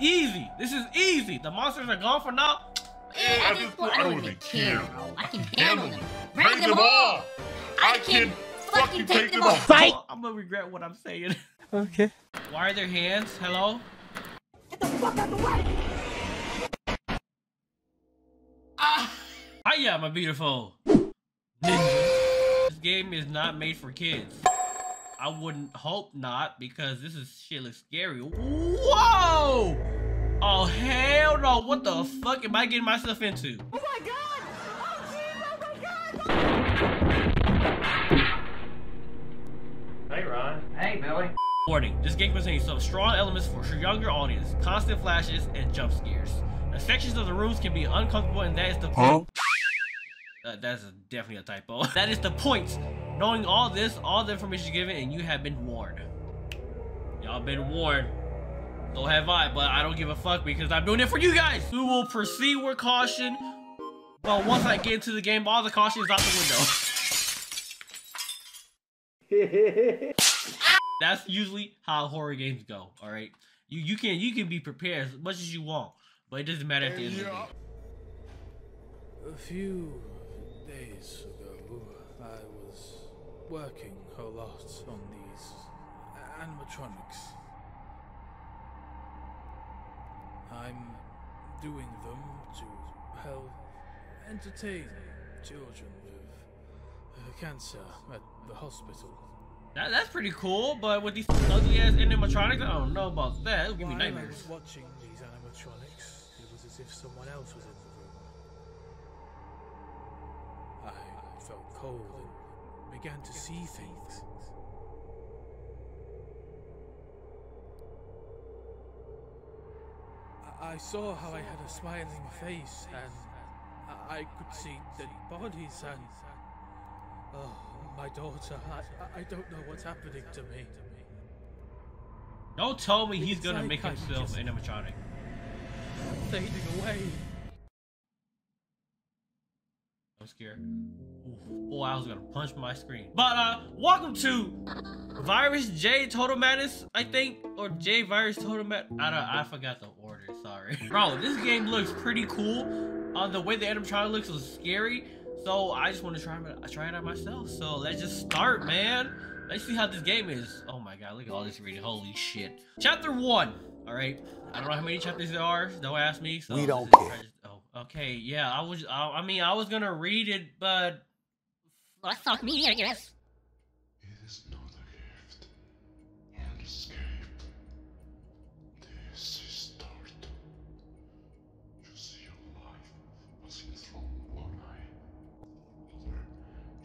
Easy. This is easy. The monsters are gone for now. Hey, I just thought I would be killed. I can handle them. Bring them all. I can fucking take them all. Fight. I'm gonna regret what I'm saying. Okay. Why are there hands? Hello? Get the fuck out the way! Hiya, my beautiful ninja. This game is not made for kids. I wouldn't hope not, because this is shit looks scary. Whoa! Oh, hell no. What the fuck am I getting myself into? Oh my god! Oh, jeez! Oh my god! Hey, Ron. Hey, Billy. Warning, this game contains some strong elements for a younger audience, constant flashes, and jump scares. The sections of the rooms can be uncomfortable, and that is the point. That's definitely a typo. That is the point. Knowing all this, all the information given, and you have been warned. Y'all been warned. So have I, but I don't give a fuck because I'm doing it for you guys. We will proceed with caution, but once I get into the game, all the caution is out the window. That's usually how horror games go, all right? You can be prepared as much as you want, but it doesn't matter at the end of the day. A few days ago, I was working a lot on these animatronics. I'm doing them to help entertain children with cancer at the hospital. That's pretty cool, but with these ugly-ass animatronics, I don't know about that. It'll give me nightmares. While I was watching these animatronics, it was as if someone else was in the room. I felt cold and began to see things. I saw how I had a smiling face, and I could see dead bodies, and... oh, my daughter, I don't know what's happening to me. Don't tell me he's gonna make himself animatronic. Fading away. I'm scared. Ooh, boy, I was gonna punch my screen. But welcome to Virus J Total Madness, I think, or J Virus Total Madness. I forgot the order. Sorry, bro. This game looks pretty cool. The way the animatronic looks was scary. So I just want to try it out myself. So let's just start, man. Let's see how this game is. Oh my god, look at all this reading. Holy shit. Chapter 1. All right. I don't know how many chapters there are. Don't ask me. So we don't care. Oh, okay. Yeah, I mean, I was gonna read it, but let's talk media, I guess. It is not a gift or an escape. This is start. You see your life was in from one eye.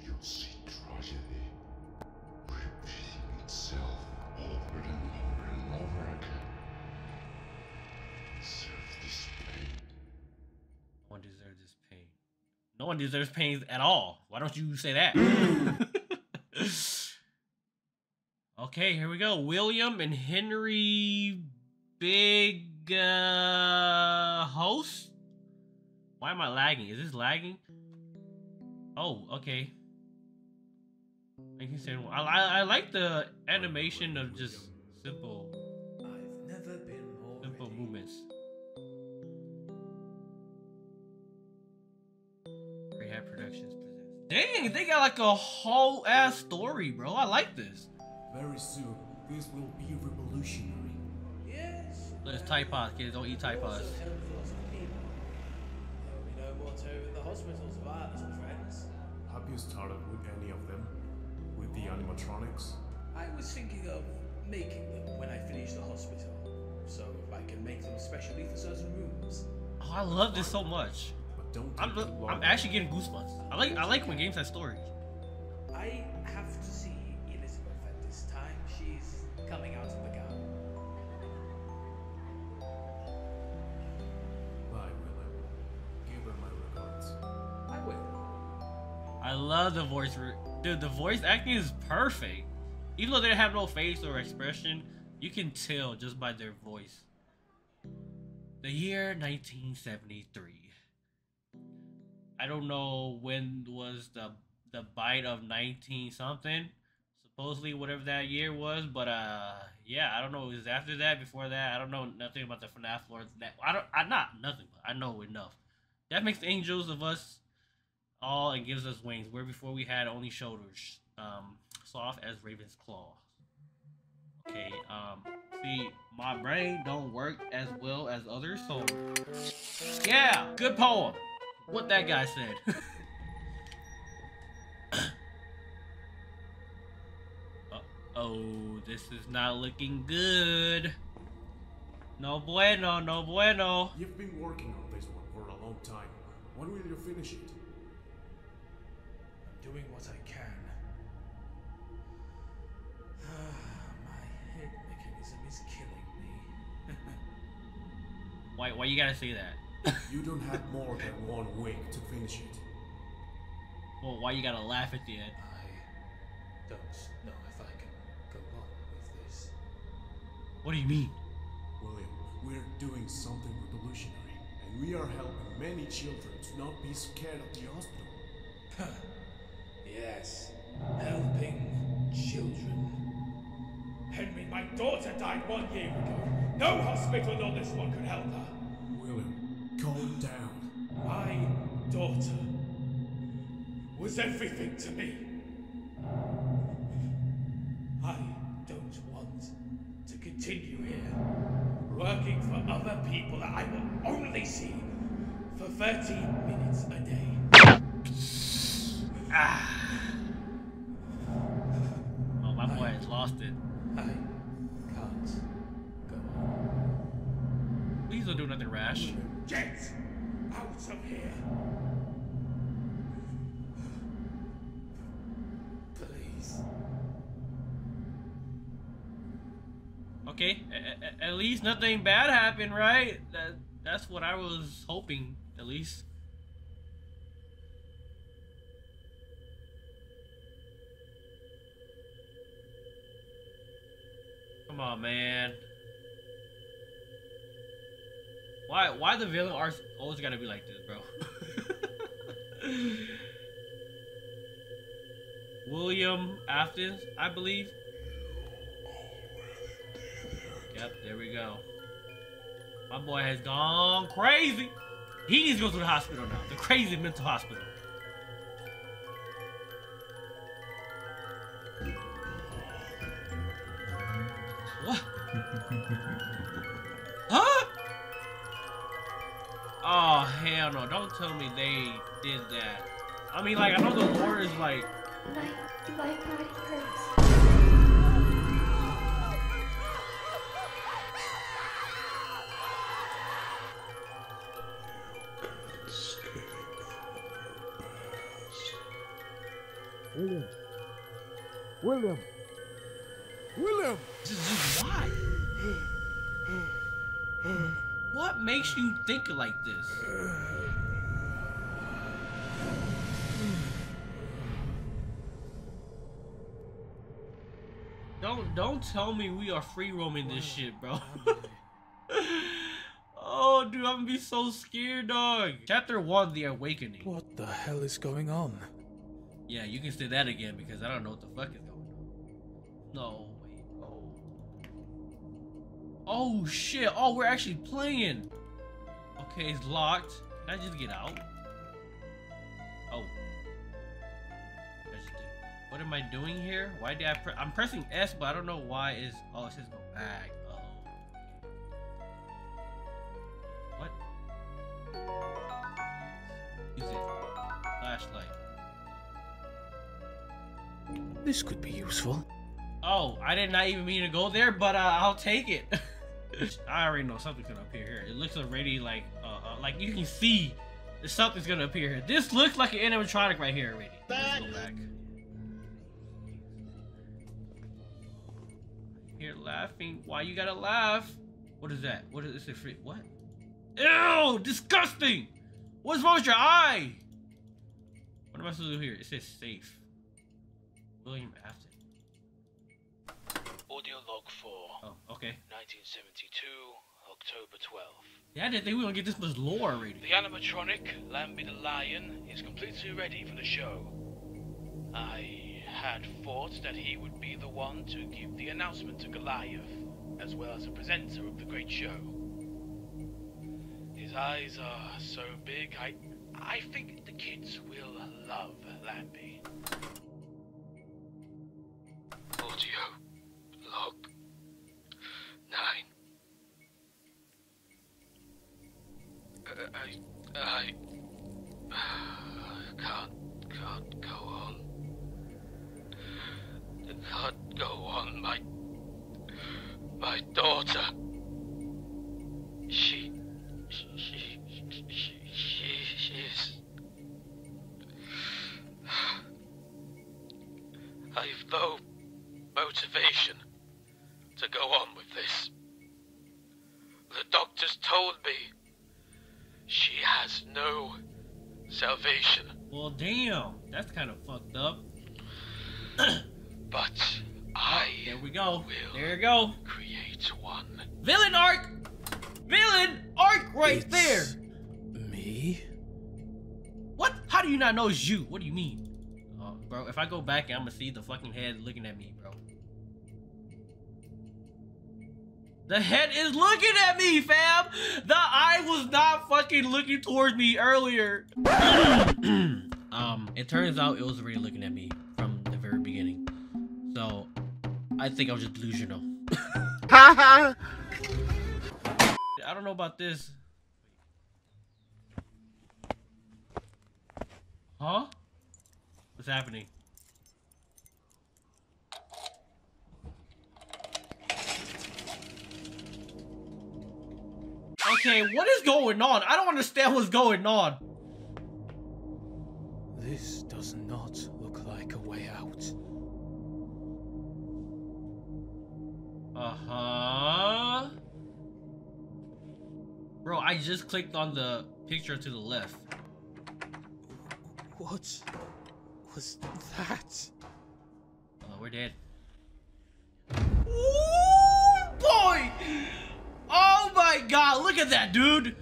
You'll see tragedy repeating itself over and over and over again. Serve this pain. No one deserves this pain. No one deserves pain at all. Why don't you say that? Okay, here we go. William and Henry Big Host? Why am I lagging? Is this lagging? Oh, okay. I like the animation of just simple, simple movements. Rehab Productions presents. Dang, they got like a whole ass story, bro. I like this. Very soon, this will be revolutionary. Yes. Let's Tide Pods, kids. Don't eat Tide Pods. Hospitals virus, friends. Have you started with any of them? With the animatronics? I was thinking of making them when I finish the hospital. So if I can make them especially for certain rooms. Oh, I love this so much. But don't I'm actually getting goosebumps. I like when games have stories. I have to see Elizabeth at this time. She's coming out of the gown. I love the voice, dude. The voice acting is perfect. Even though they have no face or expression, you can tell just by their voice. The year 1973. I don't know when was the bite of 19 something, supposedly whatever that year was, but yeah, I don't know. It was after that, before that, I don't know nothing about the FNAF lore. Not nothing, but I know enough. That makes angels of us all and gives us wings, where before we had only shoulders, soft as raven's claw. Okay, see, my brain don't work as well as others, so yeah, good poem. What that guy said. Oh, this is not looking good. No bueno, no bueno. You've been working on this one for a long time. When will you finish it? I'm doing what I can. My head mechanism is killing me. Why you gotta say that? You don't have more than one week to finish it. Well, why you gotta laugh at the end? I don't know if I can go on with this. What do you mean? William, we're doing something revolutionary, and we are helping many children to not be scared of the hospital. Huh. Yes, helping children. Henry, my daughter died 1 year ago. No hospital on this one could help her. William, calm down. My daughter was everything to me. I don't want to continue here, working for other people that I will only see for 30 minutes a day. Oh, my boy has lost it. I can't go on. Please don't do nothing rash. Get out of here. Please. Okay, at least nothing bad happened, right? That's what I was hoping, at least. Come on, man. Why the villain arts always gotta be like this, bro? William Afton, I believe. Yep, there we go. My boy has gone crazy. He needs to go to the hospital now. The crazy mental hospital. What? Huh? Oh, hell no. Don't tell me they did that. I mean, like, I know the lore is like... My body hurts. William. William. William. Why? What makes you think like this? Don't tell me we are free roaming this shit, bro. Oh, dude, I'm gonna be so scared, dog. Chapter 1: The Awakening. What the hell is going on? Yeah, you can say that again because I don't know what the fuck is going on. No, wait, oh. Oh shit, oh, we're actually playing. Okay, it's locked. Can I just get out? Oh. What am I doing here? Why did I I'm pressing S, but I don't know why it's... Oh, it says go back. Oh. What? Use it. Flashlight. This could be useful. Oh, I did not even mean to go there, but I'll take it. I already know something's gonna appear here. It looks already like you can see that something's gonna appear here. This looks like an animatronic right here already. Let's go back. You're laughing. Why you gotta laugh? What is that? What is it? Free? What? Ew! Disgusting! What's wrong with your eye? What am I supposed to do here? It says safe. William Afton. Audio log 4. Oh, okay. 1972, October 12th. Yeah, I didn't think we were gonna get this much lore already. The animatronic, Lambie the Lion, is completely ready for the show. I had thought that he would be the one to give the announcement to Goliath, as well as a presenter of the great show. His eyes are so big, I think the kids will love Lambie. Audio log 9. I can't go on. I can't go on. My daughter. She is. I've no motivation to go on with this. The doctors told me she has no salvation. Well, damn, that's kind of fucked up. But I. Oh, there we go. There you go. Create one. Villain arc. Villain arc right it's there. Me? What? How do you not know it's you? What do you mean? Oh, bro, if I go back, I'm gonna see the fucking head looking at me, bro. The head is looking at me, fam! The eye was not fucking looking towards me earlier. It turns out it was already looking at me from the very beginning. So, I think I was just delusional. I don't know about this. Huh? What's happening? Okay, what is going on? I don't understand what's going on. This does not look like a way out. Uh-huh. Bro, I just clicked on the picture to the left. What was that? Oh, we're dead. Ooh, boy! Oh my god, look at that, dude!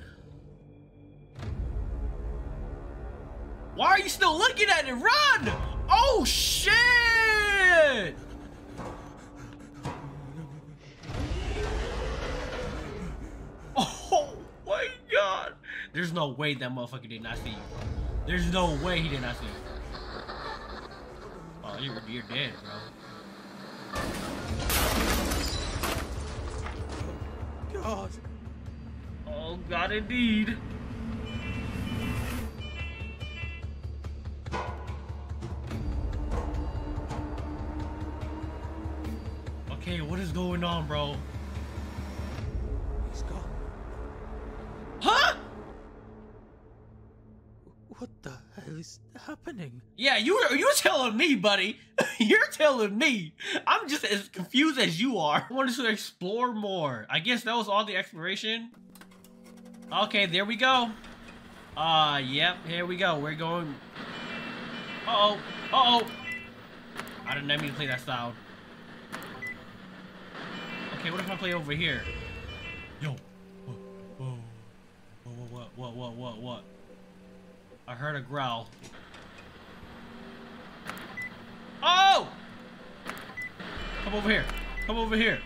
Why are you still looking at it? Run! Oh shit! Oh my god! There's no way that motherfucker did not see you. There's no way he did not see you. Oh, you're dead, bro. God. Oh god indeed. Okay, what is going on, bro? He's gone. Huh? What the hell is happening? Yeah, you're telling me, buddy. You're telling me. I'm just as confused as you are. I wanted to explore more. I guess that was all the exploration. Okay, there we go. Yep, here we go. We're going. Uh-oh. Uh-oh. I didn't mean to play that sound. Okay, what if I play over here? Yo. Whoa. What? I heard a growl. Oh! Come over here. Come over here.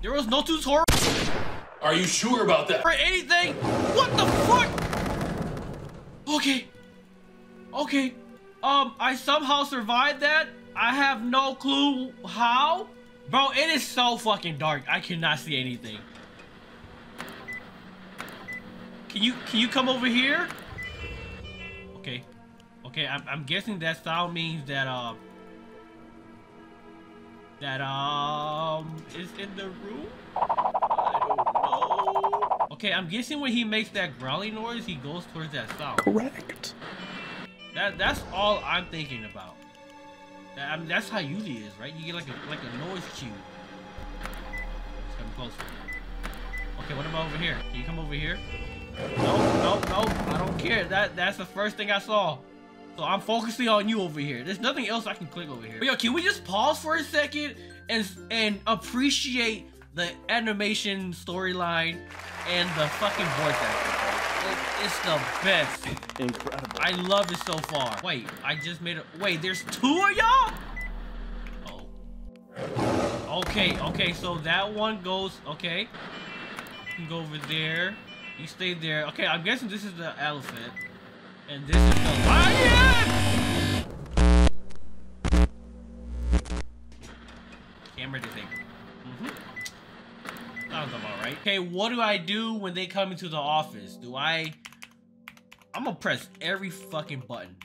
There was no tutorial. Are you sure about that? For anything? What the fuck? Okay. Okay. I somehow survived that. I have no clue how. Bro, it is so fucking dark. I cannot see anything. Can you come over here? Okay. Okay, I'm guessing that sound means that is in the room? I don't know. Okay, I'm guessing when he makes that growling noise, he goes towards that sound. Correct. That's all I'm thinking about. I mean, that's how usually it is, right? You get like a noise cue. Let's come closer. Okay, what about over here? Can you come over here? Nope, I don't care. That's the first thing I saw. So I'm focusing on you over here. There's nothing else I can click over here. But yo, can we just pause for a second and appreciate the animation storyline and the fucking voice acting? It's the best. Incredible. I love it so far. Wait, I just made a... Wait, there's two of y'all? Oh. Okay, okay, so that one goes... Okay. You can go over there. You stay there. Okay, I'm guessing this is the elephant. And this is the lion! Camera disabled. Sounds about right. Okay, what do I do when they come into the office? Do I... I'm gonna press every fucking button.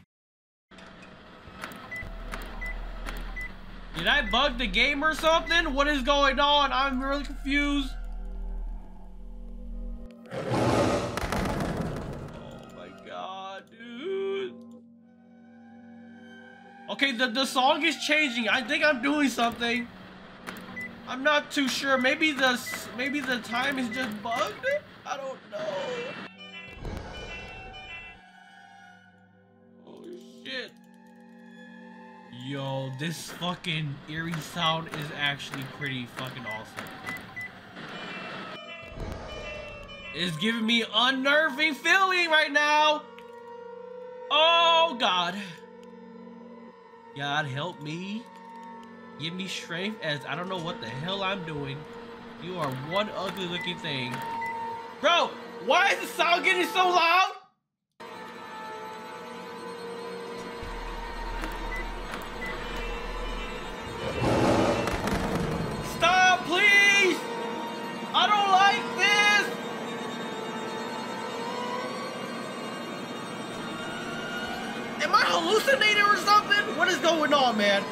Did I bug the game or something? What is going on? I'm really confused. Oh my god, dude. Okay, the song is changing. I think I'm doing something. I'm not too sure. Maybe the time is just bugged. I don't know. Oh shit. Yo, this fucking eerie sound is actually pretty fucking awesome. It's giving me unnerving feeling right now. Oh god. God help me. Give me strength as I don't know what the hell I'm doing. You are one ugly looking thing. Bro, why is the sound getting so loud? Stop, please! I don't like this! Am I hallucinating or something? What is going on, man?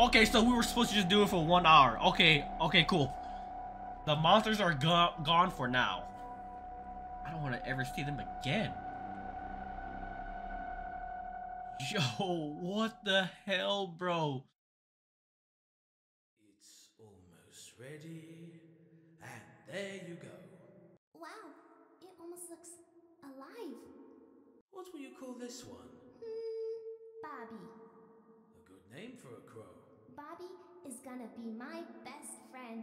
Okay, so we were supposed to just do it for 1 hour. Okay, okay, cool. The monsters are gone for now. I don't want to ever see them again. Yo, what the hell, bro? It's almost ready, and there you go. Wow, it almost looks alive. What will you call this one? Bobby. A good name for a crow. Bobby is gonna be my best friend.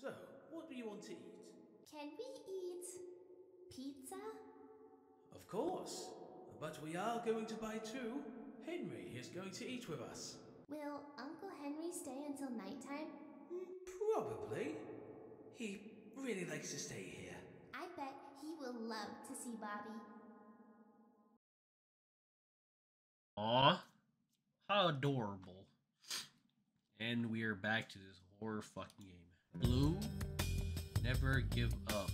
So, what do you want to eat? Can we eat pizza? Of course, but we are going to buy two. Henry is going to eat with us. Will Uncle Henry stay until nighttime? Probably. He really likes to stay here. I bet he will love to see Bobby. Aw, how adorable. And we are back to this horror fucking game. Blue, never give up.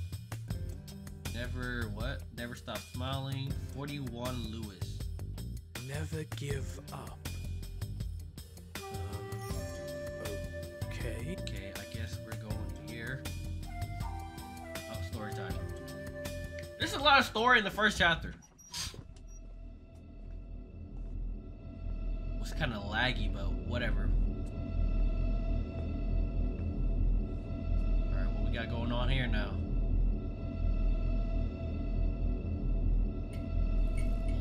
Never what? Never stop smiling. 41 Lewis. Never give up. Okay. Okay, I guess we're going here. Oh, story time. There's a lot of story in the first chapter. It's kind of laggy, but whatever. Got going on here now.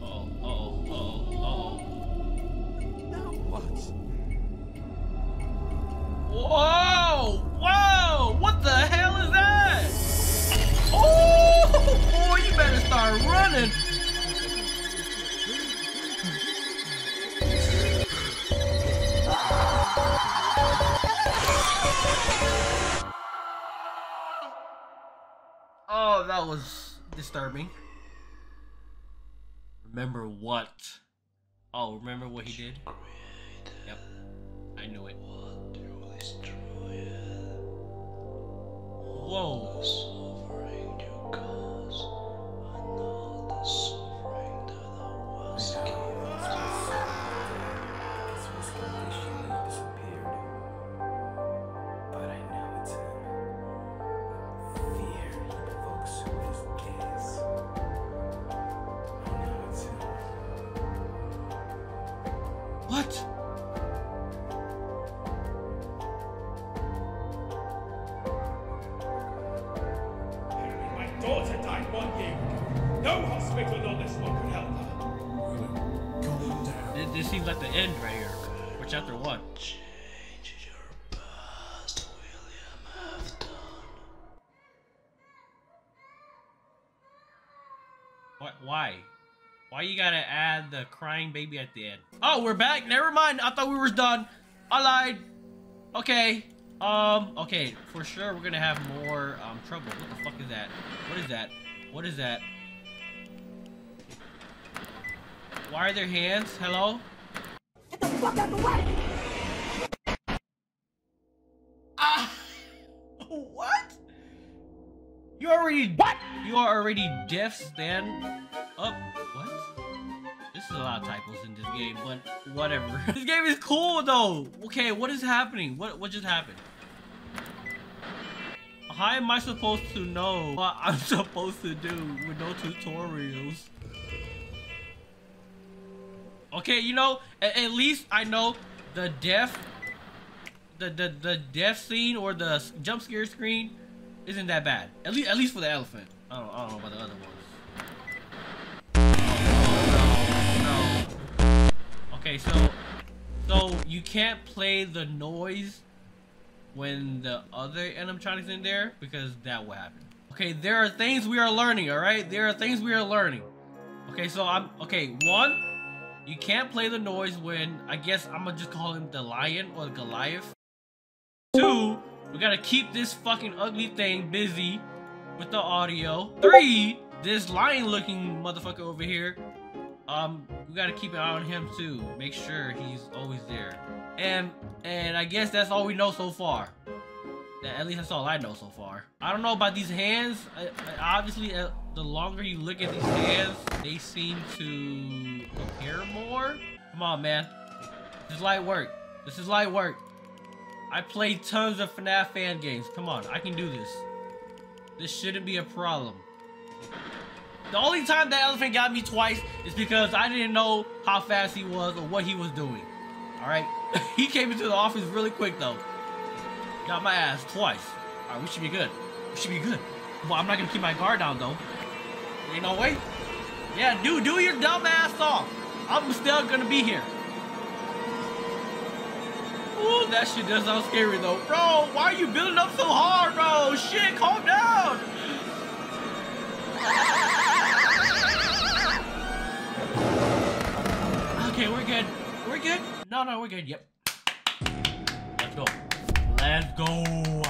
Oh, oh, oh, oh. Now what? Whoa! Whoa! What the hell is that? Oh, boy, you better start running. Oh, that was disturbing. Remember what? Oh, remember what he did? Yep. I knew it. Whoa. This seems like the end right here. for chapter 1. Change your past, William Afton. What? Why? Why you gotta add the crying baby at the end? Oh, we're back. Never mind. I thought we were done. I lied. Okay. Okay. For sure, we're gonna have more trouble. What the fuck is that? What is that? What is that? Why are there hands? Hello? Get the fuck out of the way! What? You already what? You are already deaf. Stand up. What? This is a lot of typos in this game, but whatever. This game is cool though. Okay, what is happening? What just happened? How am I supposed to know what I'm supposed to do with no tutorials? Okay, you know, at least I know the death scene or the jump scare screen isn't that bad. At least for the elephant. I don't know about the other ones. Oh, no. Okay, so you can't play the noise when the other animatronic's in there because that will happen. Okay, there are things we are learning. All right, there are things we are learning. Okay, so I'm okay. One. You can't play the noise when, I guess I'm gonna just call him the lion or Goliath. Two, we gotta keep this fucking ugly thing busy with the audio. Three, this lion looking motherfucker over here, we gotta keep an eye on him too. Make sure he's always there. And I guess that's all we know so far. At least that's all I know so far. I don't know about these hands. Obviously, the longer you look at these hands, they seem to appear more. Come on, man. This is light work. This is light work. I played tons of FNAF fan games. Come on, I can do this. This shouldn't be a problem. The only time that elephant got me twice is because I didn't know how fast he was or what he was doing. All right? He came into the office really quick, though. Got my ass twice. Alright, we should be good. We should be good. Well, I'm not gonna keep my guard down though. Ain't no way. Yeah, dude, do your dumb ass off. I'm still gonna be here. Ooh, that shit does sound scary though. Bro, why are you building up so hard, bro? Shit, calm down. Okay, we're good. We're good? No, we're good. Yep. Let's go. Let's go.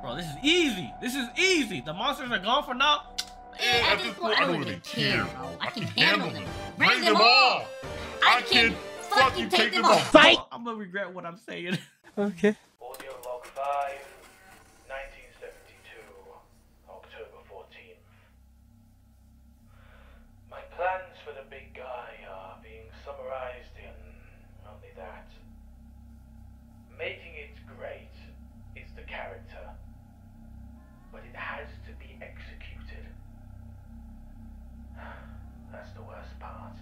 Bro, this is easy. This is easy. The monsters are gone for now. Man, at this point, I don't really care. I can handle them. Bring them all. I can fucking take them all. Fight. I'm going to regret what I'm saying. Okay. Audio log 5, 1972, October 14th. My plans for the big guy are being summarized in only that. Making it great is the character, but it has to be executed. That's the worst part.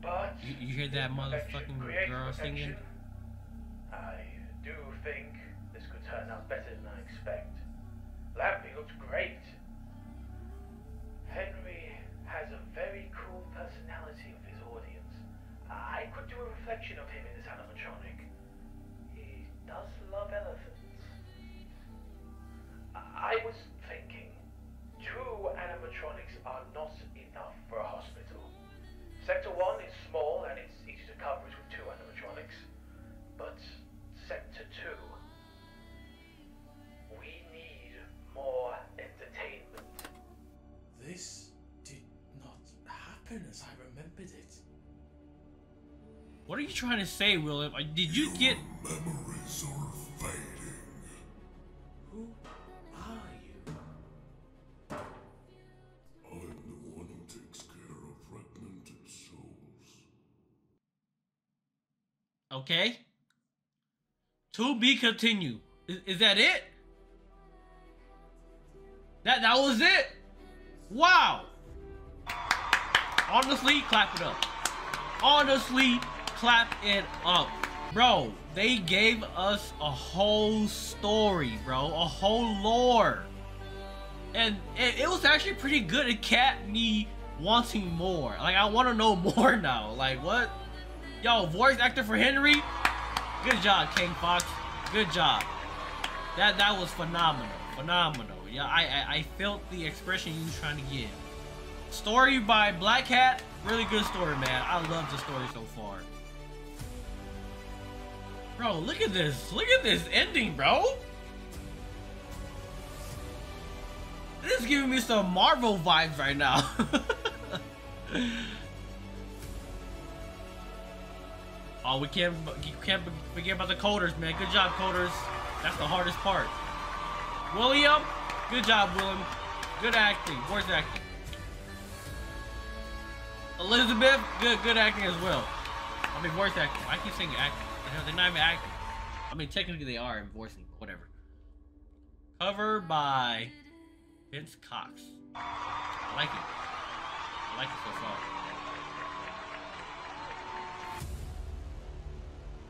But you hear that motherfucking girl singing? I do think this could turn out better than I expect. Lambie looks great. Henry has a very cool personality with his audience. I could do a reflection of him in this animatronic. He does love elephants. I was thinking, 2 animatronics are not enough for a hospital. Sector 1 is small and it's easy to cover it with 2 animatronics. But Sector 2, we need more entertainment. This did not happen as I remembered it. What are you trying to say, William? Did you get... Your memories are fading. Who are you? I'm the one who takes care of fragmented souls. Okay. To be continued. Is that it? That was it? Wow. Honestly, clap it up. Honestly. Clap it up, bro. They gave us a whole story, bro, a whole lore, and it was actually pretty good. It kept me wanting more. Like, I want to know more now. Like, what? Yo, voice actor for Henry? Good job, King Fox. Good job. That was phenomenal. Phenomenal. Yeah, I felt the expression you was trying to give. Story by Black Hat. Really good story, man. I love the story so far. Bro, look at this. Look at this ending, bro. This is giving me some Marvel vibes right now. Oh, we can't forget about the coders, man. Good job, coders. That's the hardest part. William, good job, William. Good acting, voice acting. Elizabeth, good acting as well. I mean, voice acting. I keep saying acting. They're not even acting. I mean, technically they are in voicing, whatever. Cover by Vince Cox. I like it. I like it so far.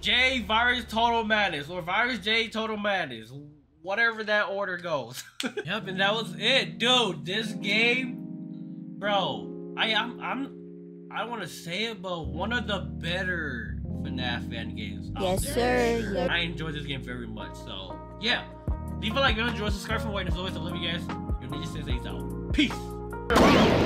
J Virus Total Madness, or Virus J Total Madness, whatever that order goes. Yep, and that was it, dude. This game, bro. I want to say it, but one of the better FNAF fan games. Yes, sir. Yes. I enjoyed this game very much. So yeah, leave a like if you enjoyed. Subscribe for more. And as always, I love you guys. Your Ninja Sensei's out. Peace.